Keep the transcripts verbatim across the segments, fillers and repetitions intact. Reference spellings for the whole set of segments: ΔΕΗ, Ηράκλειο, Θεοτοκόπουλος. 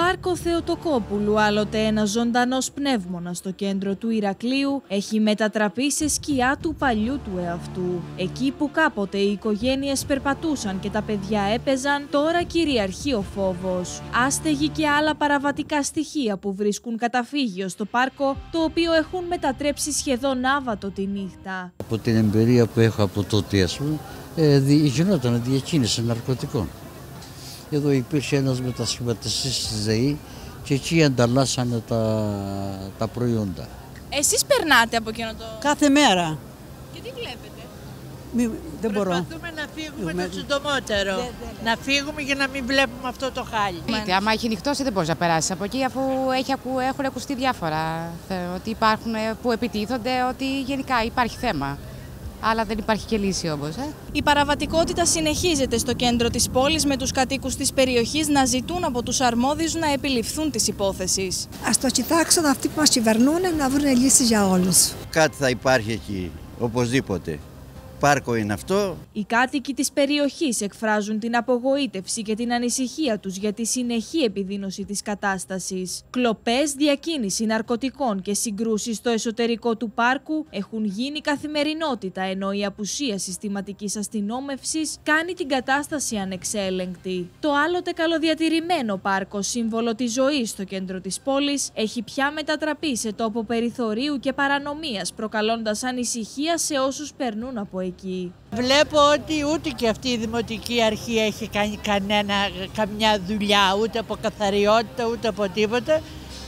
πάρκο Θεοτοκόπουλου, άλλοτε ένας ζωντανός πνεύμονα στο κέντρο του Ηρακλείου, έχει μετατραπεί σε σκιά του παλιού του εαυτού. Εκεί που κάποτε οι οικογένειες περπατούσαν και τα παιδιά έπαιζαν, τώρα κυριαρχεί ο φόβος. Άστεγοι και άλλα παραβατικά στοιχεία που βρίσκουν καταφύγιο στο πάρκο, το οποίο έχουν μετατρέψει σχεδόν άβατο τη νύχτα. Από την εμπειρία που έχω από τότε, ας πούμε, ε, γινόταν διακίνηση ναρκωτικών. Εδώ υπήρχε ένας μετασχηματιστής στη ΔΕΗ και εκεί ανταλλάσσανε τα, τα προϊόντα. Εσείς περνάτε από εκείνο το... Κάθε μέρα. Και τι βλέπετε? Μη, δεν μπορώ. Προσπαθούμε να φύγουμε με... το συντομότερο. Δε, δε, να φύγουμε για να μην βλέπουμε αυτό το χάλι. Είτε, άμα έχει νυχτώσει δεν μπορείς να περάσεις από εκεί, αφού έχει, έχουν ακουστεί διάφορα. Ότι υπάρχουν που επιτίθονται, ότι γενικά υπάρχει θέμα. Αλλά δεν υπάρχει και λύση όμως. Ε. Η παραβατικότητα συνεχίζεται στο κέντρο της πόλης, με τους κατοίκους της περιοχής να ζητούν από τους αρμόδιους να επιληφθούν της υπόθεσης. Ας το κοιτάξουν αυτοί που μας κυβερνούν να βρουν λύση για όλους. Κάτι θα υπάρχει εκεί, οπωσδήποτε. Πάρκο είναι αυτό. Οι κάτοικοι της περιοχής εκφράζουν την απογοήτευση και την ανησυχία τους για τη συνεχή επιδείνωση της κατάστασης. Κλοπές, διακίνηση ναρκωτικών και συγκρούσεις στο εσωτερικό του πάρκου έχουν γίνει καθημερινότητα, ενώ η απουσία συστηματικής αστυνόμευσης κάνει την κατάσταση ανεξέλεγκτη. Το άλλοτε καλοδιατηρημένο πάρκο, σύμβολο της ζωής στο κέντρο της πόλης, έχει πια μετατραπεί σε τόπο περιθωρίου και παρανομίας, προκαλώντας ανησυχία σε όσους περνούν από εκεί. Εκεί. Βλέπω ότι ούτε και αυτή η Δημοτική Αρχή έχει κάνει κανένα, καμιά δουλειά, ούτε από καθαριότητα, ούτε από τίποτα,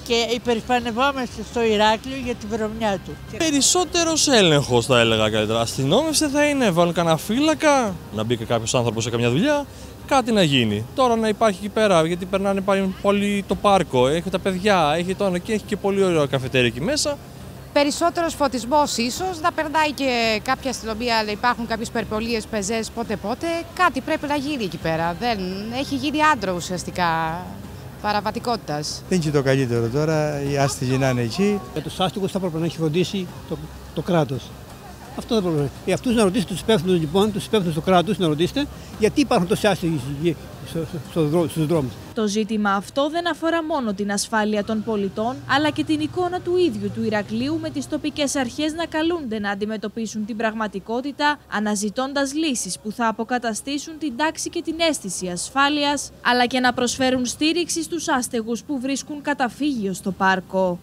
και υπερηφανευόμαστε στο Ηράκλειο για τη βρωμιά του. Περισσότερος έλεγχος, θα έλεγα καλύτερα. Αστυνόμευση θα είναι, βάλουν κανένα φύλακα, να μπει και κάποιος άνθρωπος σε καμιά δουλειά, κάτι να γίνει. Τώρα να υπάρχει εκεί πέρα, γιατί περνάνε πολύ το πάρκο, έχει τα παιδιά, έχει το και έχει και πολύ ωραίο καφετέρι εκεί μέσα. Περισσότερος φωτισμός ίσως, να περνάει και κάποια αστυνομία, αλλά υπάρχουν κάποιες περιπολίες, πεζές, πότε πότε. Κάτι πρέπει να γίνει εκεί πέρα. Δεν έχει γίνει άντρο ουσιαστικά παραβατικότητας. Δεν είναι το καλύτερο τώρα, οι άστιγοι να είναι εκεί. Για τους άστιγους θα πρέπει να έχει φροντίσει το, το κράτος. Αυτό δεν πρέπει. Για αυτούς να ρωτήσετε τους υπεύθυνους, λοιπόν, τους υπεύθυνους του κράτους, να ρωτήσετε γιατί υπάρχουν τόσοι άστιγοι εκεί. Στους δρόμους. Το ζήτημα αυτό δεν αφορά μόνο την ασφάλεια των πολιτών, αλλά και την εικόνα του ίδιου του Ηρακλείου, με τις τοπικές αρχές να καλούνται να αντιμετωπίσουν την πραγματικότητα, αναζητώντας λύσεις που θα αποκαταστήσουν την τάξη και την αίσθηση ασφάλειας, αλλά και να προσφέρουν στήριξη στους άστεγους που βρίσκουν καταφύγιο στο πάρκο.